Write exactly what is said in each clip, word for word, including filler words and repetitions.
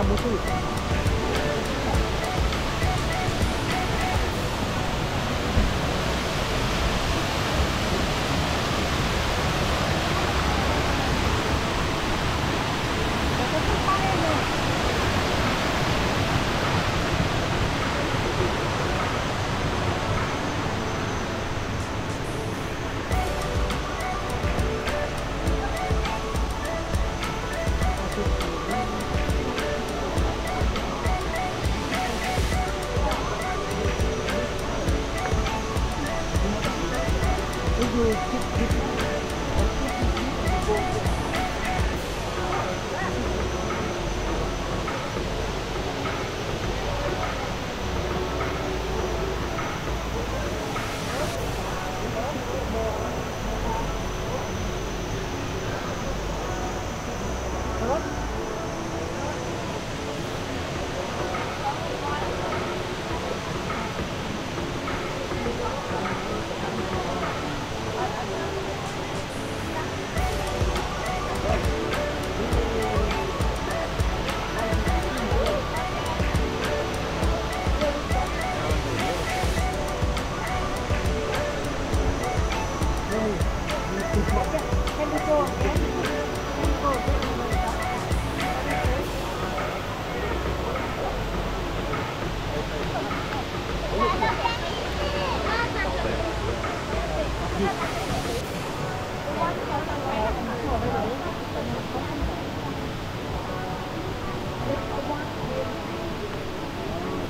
Tá muito.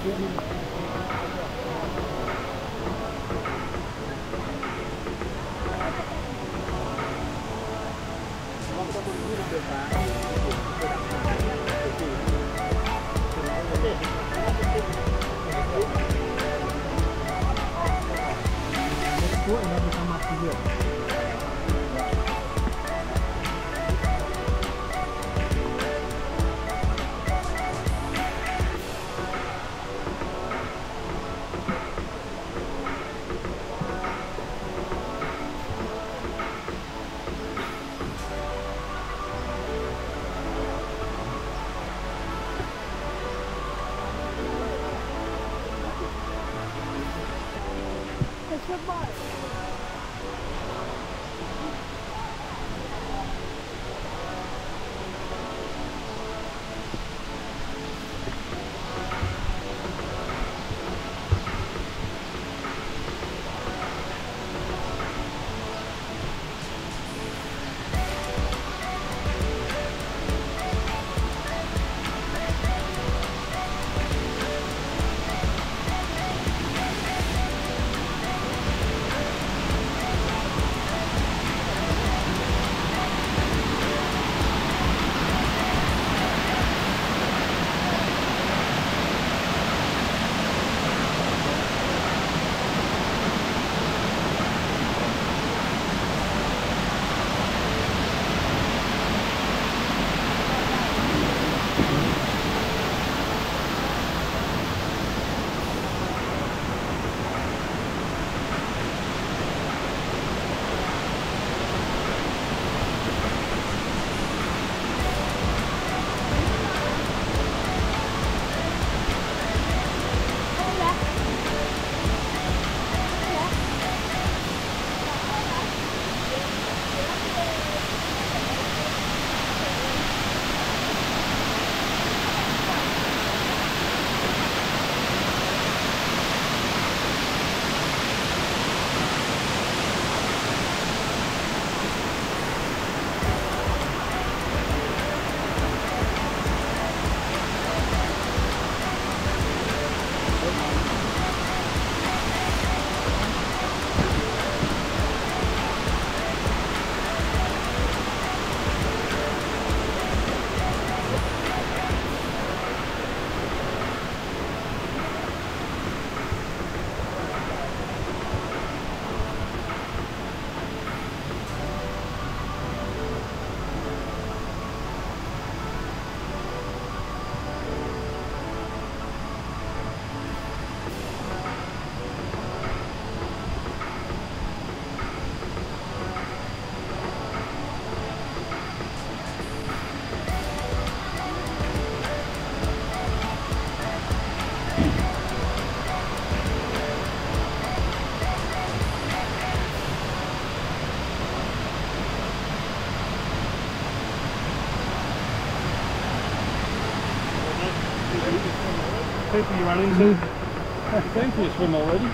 Thank you. people you run into. Thank you, swim already.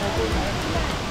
Thank you.